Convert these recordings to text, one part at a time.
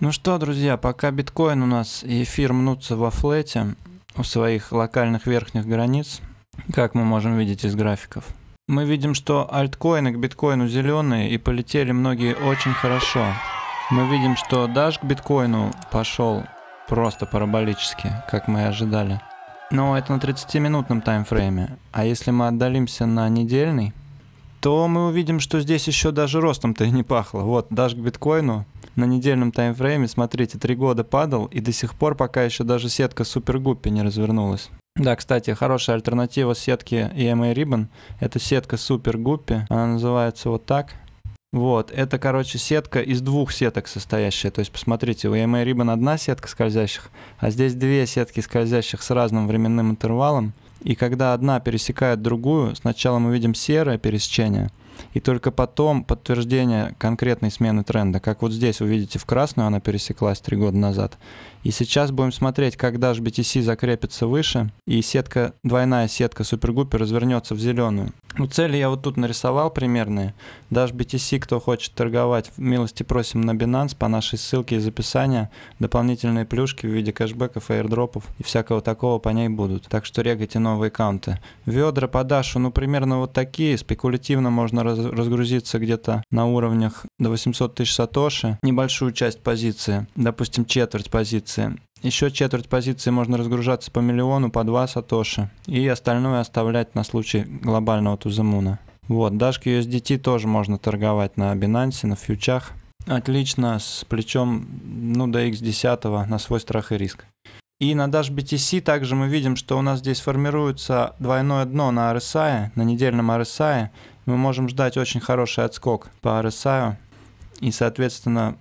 Ну что, друзья, пока биткоин у нас и эфир мнутся во флете у своих локальных верхних границ, как мы можем видеть из графиков, мы видим, что альткоины к биткоину зеленые и полетели многие очень хорошо. Мы видим, что Dash к биткоину пошел просто параболически, как мы и ожидали. Но это на 30-минутном таймфрейме. А если мы отдалимся на недельный, то мы увидим, что здесь еще даже ростом-то и не пахло. Вот, Dash к биткоину на недельном таймфрейме, смотрите, 3 года падал, и до сих пор пока еще даже сетка Super Guppy не развернулась. Да, кстати, хорошая альтернатива сетке EMA Ribbon. Это сетка Super Guppy, она называется вот так. Вот, это, короче, сетка из двух сеток состоящая. То есть, посмотрите, у EMA Ribbon одна сетка скользящих, а здесь две сетки скользящих с разным временным интервалом. И когда одна пересекает другую, сначала мы видим серое пересечение, и только потом подтверждение конкретной смены тренда. Как вот здесь вы видите в красную, она пересеклась 3 года назад. И сейчас будем смотреть, как Dash BTC закрепится выше, и сетка, двойная сетка Super Guppy развернется в зеленую. Ну, цели я вот тут нарисовал примерные. Dash BTC, кто хочет торговать, милости просим на Binance по нашей ссылке из описания. Дополнительные плюшки в виде кэшбэков, аирдропов и всякого такого по ней будут. Так что регайте новые аккаунты. Ведра по Dash, ну примерно вот такие. Спекулятивно можно разгрузиться где-то на уровнях до 800 тысяч сатоши. Небольшую часть позиции, допустим, четверть позиции. Еще четверть позиции можно разгружаться по миллиону, по 2 сатоши. И остальное оставлять на случай глобального тузамуна. Вот, Dash USDT тоже можно торговать на Binance, на фьючах. Отлично, с плечом, ну, до X10 на свой страх и риск. И на Dash BTC также мы видим, что у нас здесь формируется двойное дно на RSI, на недельном RSI. Мы можем ждать очень хороший отскок по RSI и, соответственно,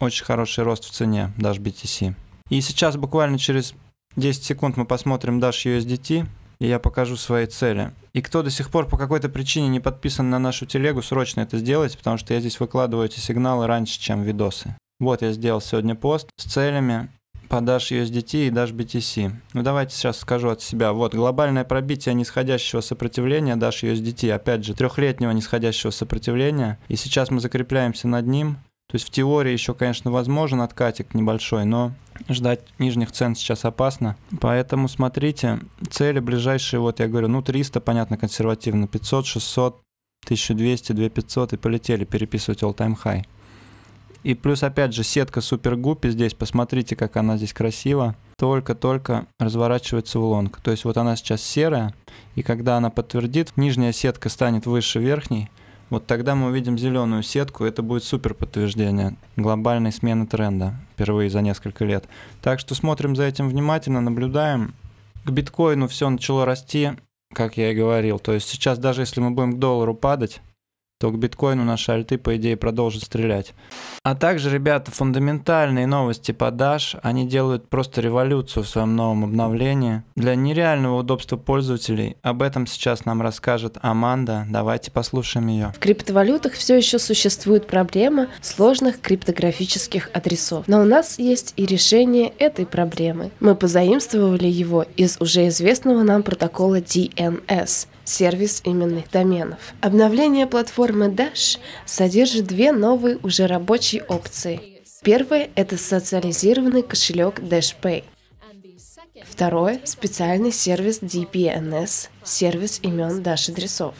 очень хороший рост в цене Dash BTC. И сейчас буквально через 10 секунд мы посмотрим Dash USDT, и я покажу свои цели. И кто до сих пор по какой-то причине не подписан на нашу телегу, срочно это сделайте, потому что я здесь выкладываю эти сигналы раньше, чем видосы. Вот я сделал сегодня пост с целями по Dash USDT и Dash BTC. Ну давайте сейчас скажу от себя. Вот глобальное пробитие нисходящего сопротивления Dash USDT, опять же, трехлетнего нисходящего сопротивления. И сейчас мы закрепляемся над ним. То есть в теории еще, конечно, возможен откатик небольшой, но ждать нижних цен сейчас опасно. Поэтому смотрите, цели ближайшие, вот я говорю, ну 300, понятно, консервативно, 500, 600, 1200, 2500 и полетели переписывать all-time high. И плюс, опять же, сетка Super Guppy здесь, посмотрите, как она здесь красиво, только-только разворачивается в лонг. То есть вот она сейчас серая, и когда она подтвердит, нижняя сетка станет выше верхней, вот тогда мы увидим зеленую сетку, это будет супер подтверждение глобальной смены тренда, впервые за несколько лет. Так что смотрим за этим внимательно, наблюдаем. К биткоину все начало расти, как я и говорил. То есть сейчас даже если мы будем к доллару падать, то к биткоину наши альты, по идее, продолжат стрелять. А также, ребята, фундаментальные новости по Dash, они делают просто революцию в своем новом обновлении. Для нереального удобства пользователей об этом сейчас нам расскажет Аманда. Давайте послушаем ее. В криптовалютах все еще существует проблема сложных криптографических адресов. Но у нас есть и решение этой проблемы. Мы позаимствовали его из уже известного нам протокола DNS. Сервис именных доменов. Обновление платформы Dash содержит две новые уже рабочие опции. Первая – это социализированный кошелек Dash Pay. Второе – специальный сервис DPNS, сервис имен Dash-адресов.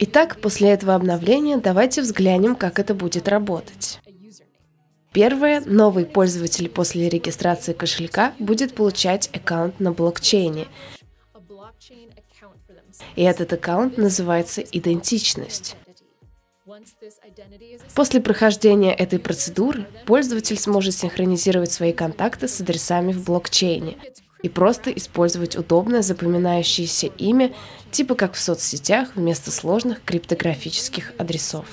Итак, после этого обновления давайте взглянем, как это будет работать. Первое. Новый пользователь после регистрации кошелька будет получать аккаунт на блокчейне. И этот аккаунт называется «Идентичность». После прохождения этой процедуры пользователь сможет синхронизировать свои контакты с адресами в блокчейне и просто использовать удобное запоминающееся имя, типа как в соцсетях, вместо сложных криптографических адресов.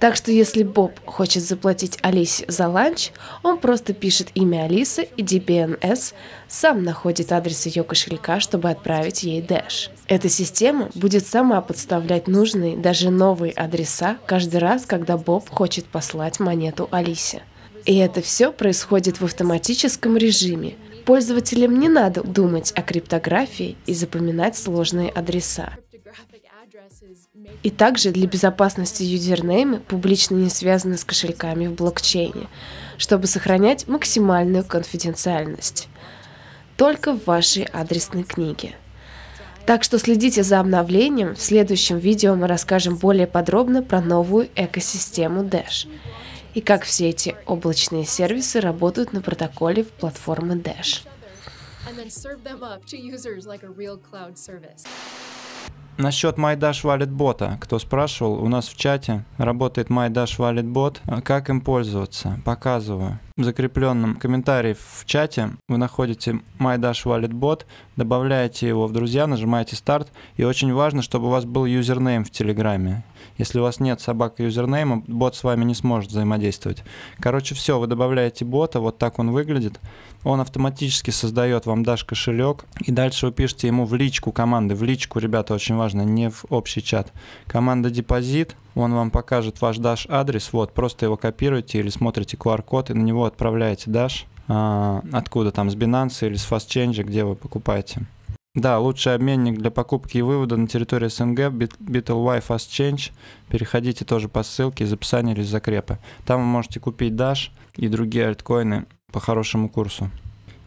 Так что если Боб хочет заплатить Алисе за ланч, он просто пишет имя Алисы и DPNS, сам находит адрес ее кошелька, чтобы отправить ей Dash. Эта система будет сама подставлять нужные, даже новые адреса каждый раз, когда Боб хочет послать монету Алисе. И это все происходит в автоматическом режиме. Пользователям не надо думать о криптографии и запоминать сложные адреса. И также для безопасности юзернеймы публично не связаны с кошельками в блокчейне, чтобы сохранять максимальную конфиденциальность. Только в вашей адресной книге. Так что следите за обновлением, в следующем видео мы расскажем более подробно про новую экосистему Dash и как все эти облачные сервисы работают на протоколе в платформе Dash. Насчет MyDashWalletBot, кто спрашивал, у нас в чате работает MyDashWalletBot, как им пользоваться, показываю. В закрепленном комментарии в чате вы находите MyDashWalletBot, добавляете его в друзья, нажимаете старт, и очень важно, чтобы у вас был юзернейм в Телеграме. Если у вас нет собака юзернейма, бот с вами не сможет взаимодействовать. Короче, все, вы добавляете бота, вот так он выглядит. Он автоматически создает вам Dash кошелек, и дальше вы пишете ему в личку команды. В личку, ребята, очень важно, не в общий чат. Команда депозит, он вам покажет ваш Dash адрес, вот, просто его копируете или смотрите QR-код и на него отправляете Dash, откуда там, с Binance или с FastChange, где вы покупаете. Да, лучший обменник для покупки и вывода на территории СНГ BitLY FastChange. Переходите тоже по ссылке из описания или из закрепа. Там вы можете купить Dash и другие альткоины по хорошему курсу.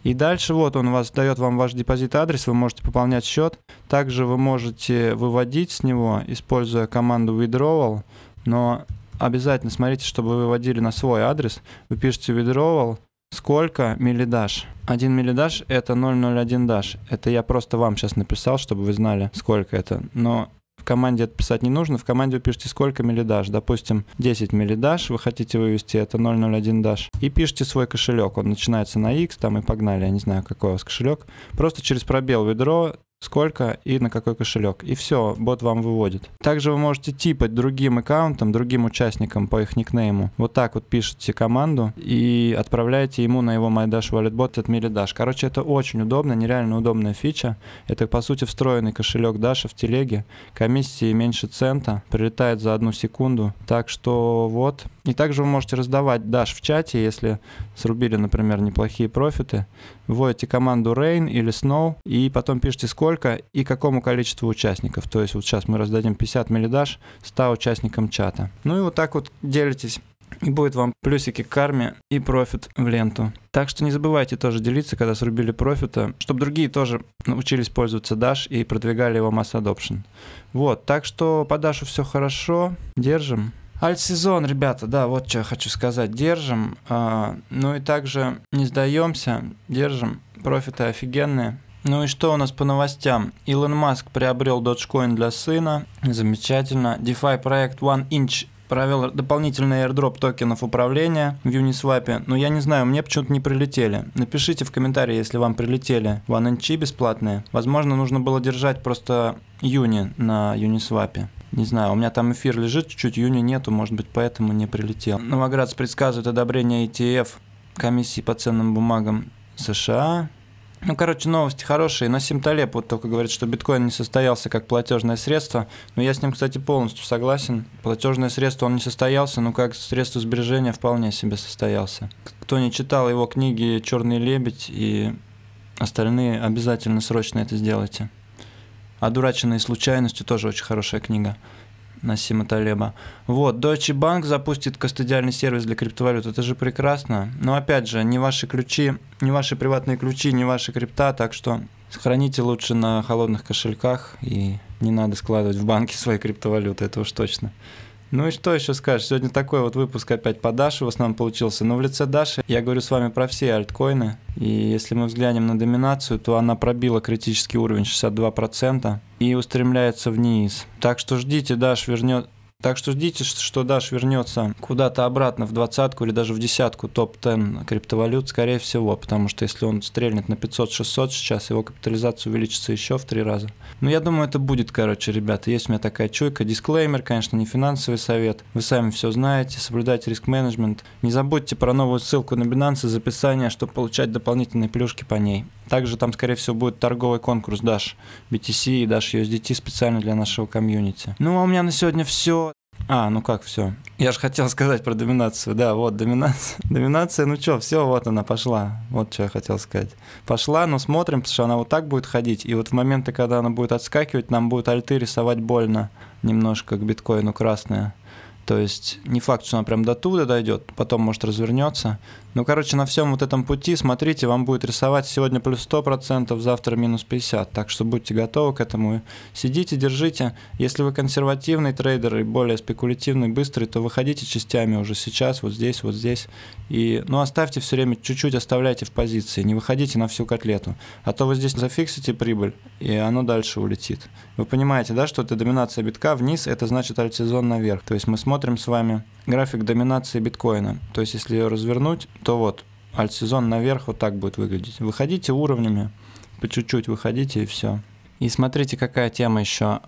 И дальше вот он вас дает вам ваш депозит-адрес, вы можете пополнять счет. Также вы можете выводить с него, используя команду withdrawal, но обязательно смотрите, чтобы вы выводили на свой адрес. Вы пишете withdrawal. Сколько миллидаш? 1 миллидаш это 001 даш. Это я просто вам сейчас написал, чтобы вы знали, сколько это. Но в команде это писать не нужно. В команде вы пишете, сколько миллидаш. Допустим, 10 миллидаш вы хотите вывести, это 001 даш. И пишите свой кошелек. Он начинается на X, там и погнали. Я не знаю, какой у вас кошелек. Просто через пробел ведро. Сколько и на какой кошелек. И все, бот вам выводит. Также вы можете типать другим аккаунтам, другим участникам по их никнейму. Вот так вот пишете команду и отправляете ему на его MyDashWalletBot от MilliDash. Короче, это очень удобно, нереально удобная фича. Это, по сути, встроенный кошелек Даша в телеге. Комиссии меньше цента, прилетает за 1 секунду. Так что вот. И также вы можете раздавать Dash в чате, если срубили, например, неплохие профиты. Вводите команду Rain или Snow и потом пишите, сколько и какому количеству участников. То есть вот сейчас мы раздадим 50 миллидаш 100 участникам чата. Ну и вот так вот делитесь. И будет вам плюсики к карме и профит в ленту. Так что не забывайте тоже делиться, когда срубили профита, чтобы другие тоже научились пользоваться Dash и продвигали его mass adoption. Вот, так что по Dash все хорошо. Держим. Альт-сезон, ребята, да, вот что я хочу сказать. Держим, ну и также не сдаемся, держим, профиты офигенные. Ну и что у нас по новостям? Илон Маск приобрел Dogecoin для сына, замечательно. DeFi проект 1inch провел дополнительный airdrop токенов управления в Uniswap, но я не знаю, мне почему-то не прилетели. Напишите в комментарии, если вам прилетели 1inch бесплатные. Возможно, нужно было держать просто Юни на Uniswap. Не знаю, у меня там эфир лежит, чуть-чуть Юни нету, может быть, поэтому не прилетел. Новоградс предсказывает одобрение ETF комиссии по ценным бумагам США. Ну, короче, новости хорошие. Насим Талеб вот только говорит, что биткоин не состоялся как платежное средство. Но я с ним, кстати, полностью согласен. Платежное средство он не состоялся, но как средство сбережения вполне себе состоялся. Кто не читал его книги «Черный лебедь» и остальные, обязательно срочно это сделайте. «Одураченные случайностью» тоже очень хорошая книга Насима Талеба. Вот, Deutsche Bank запустит кастодиальный сервис для криптовалют. Это же прекрасно. Но опять же, не ваши ключи, не ваши приватные ключи, не ваши крипта, так что храните лучше на холодных кошельках и не надо складывать в банки свои криптовалюты, это уж точно. Ну и что еще скажешь? Сегодня такой вот выпуск опять по Даше в основном получился. Но в лице Даши я говорю с вами про все альткоины. И если мы взглянем на доминацию, то она пробила критический уровень 62% и устремляется вниз. Так что ждите, что Dash вернется куда-то обратно в 20-ку или даже в 10-ку топ-10 криптовалют, скорее всего, потому что если он стрельнет на 500-600 сейчас, его капитализация увеличится еще в 3 раза. Но я думаю, это будет, короче, ребята, есть у меня такая чуйка. Дисклеймер, конечно, не финансовый совет, вы сами все знаете, соблюдайте риск-менеджмент. Не забудьте про новую ссылку на Binance из описания, чтобы получать дополнительные плюшки по ней. Также там, скорее всего, будет торговый конкурс Dash BTC и Dash USDT специально для нашего комьюнити. Ну, а у меня на сегодня все. А, ну как все? Я же хотел сказать про доминацию. Да, вот доминация. Доминация, ну что, все, вот она пошла. Вот что я хотел сказать. Пошла, но смотрим, потому что она вот так будет ходить. И вот в моменты, когда она будет отскакивать, нам будут альты рисовать больно. Немножко к биткоину красная. То есть не факт, что она прям до туда дойдет, потом может развернется. Ну, короче, на всем вот этом пути, смотрите, вам будет рисовать сегодня плюс 100%, завтра минус 50%. Так что будьте готовы к этому. Сидите, держите. Если вы консервативный трейдер и более спекулятивный, быстрый, то выходите частями уже сейчас, вот здесь, вот здесь. И, ну, оставьте все время, чуть-чуть оставляйте в позиции, не выходите на всю котлету. А то вы здесь зафиксите прибыль, и оно дальше улетит. Вы понимаете, да, что это доминация битка вниз, это значит альтсезон наверх. То есть мы смотрим с вами график доминации биткоина. То есть если ее развернуть, то вот альтсезон наверх вот так будет выглядеть. Выходите уровнями, по чуть-чуть выходите и все. И смотрите, какая тема еще.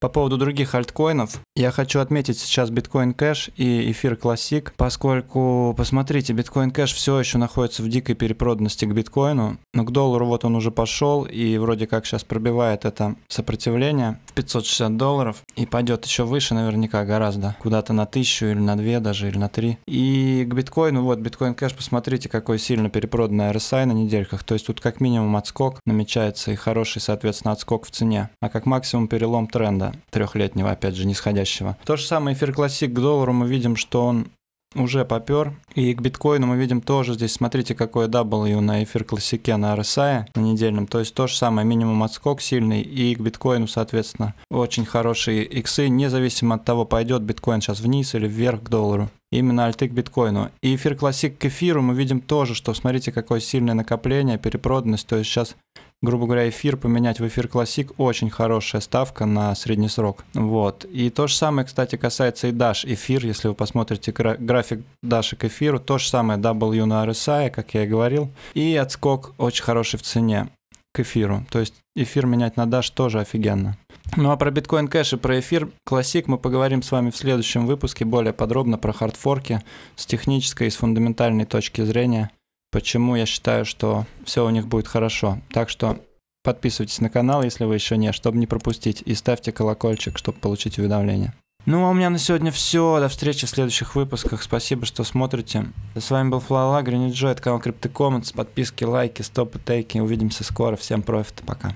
По поводу других альткоинов, я хочу отметить сейчас Bitcoin Cash и Эфир Классик, поскольку, посмотрите, Bitcoin Cash все еще находится в дикой перепроданности к биткоину, но к доллару вот он уже пошел и вроде как сейчас пробивает это сопротивление в $560 и пойдет еще выше наверняка гораздо, куда-то на 1000 или на 2 даже, или на 3. И к биткоину, вот Bitcoin Cash, посмотрите, какой сильно перепроданный RSI на недельках, то есть тут как минимум отскок намечается и хороший, соответственно, отскок в цене, а как максимум перелом тренда трехлетнего, опять же, нисходящего. То же самое Эфир Классик, к доллару мы видим, что он уже попер, и к биткоину мы видим тоже здесь, смотрите, какой W на Эфир Классике, на RSI, на недельном, то есть то же самое, минимум отскок сильный, и к биткоину, соответственно, очень хорошие иксы, независимо от того, пойдет биткоин сейчас вниз или вверх к доллару. Именно альты к биткоину. И Эфир Классик к эфиру мы видим тоже, что смотрите, какое сильное накопление, перепроданность, то есть сейчас, грубо говоря, эфир поменять в Эфир Классик очень хорошая ставка на средний срок. Вот. И то же самое, кстати, касается и Dash эфир. Если вы посмотрите график Dash к эфиру, то же самое W на RSI, как я и говорил. И отскок очень хороший в цене к эфиру. То есть эфир менять на Dash тоже офигенно. Ну а про Bitcoin Cash и про Эфир Классик мы поговорим с вами в следующем выпуске более подробно, про хардфорки с технической и с фундаментальной точки зрения, почему я считаю, что все у них будет хорошо. Так что подписывайтесь на канал, если вы еще не, чтобы не пропустить, и ставьте колокольчик, чтобы получить уведомления. Ну а у меня на сегодня все. До встречи в следующих выпусках. Спасибо, что смотрите. С вами был Флала Грин, это канал CryptoComments. Подписки, лайки, стопы, тейки. Увидимся скоро. Всем профита. Пока.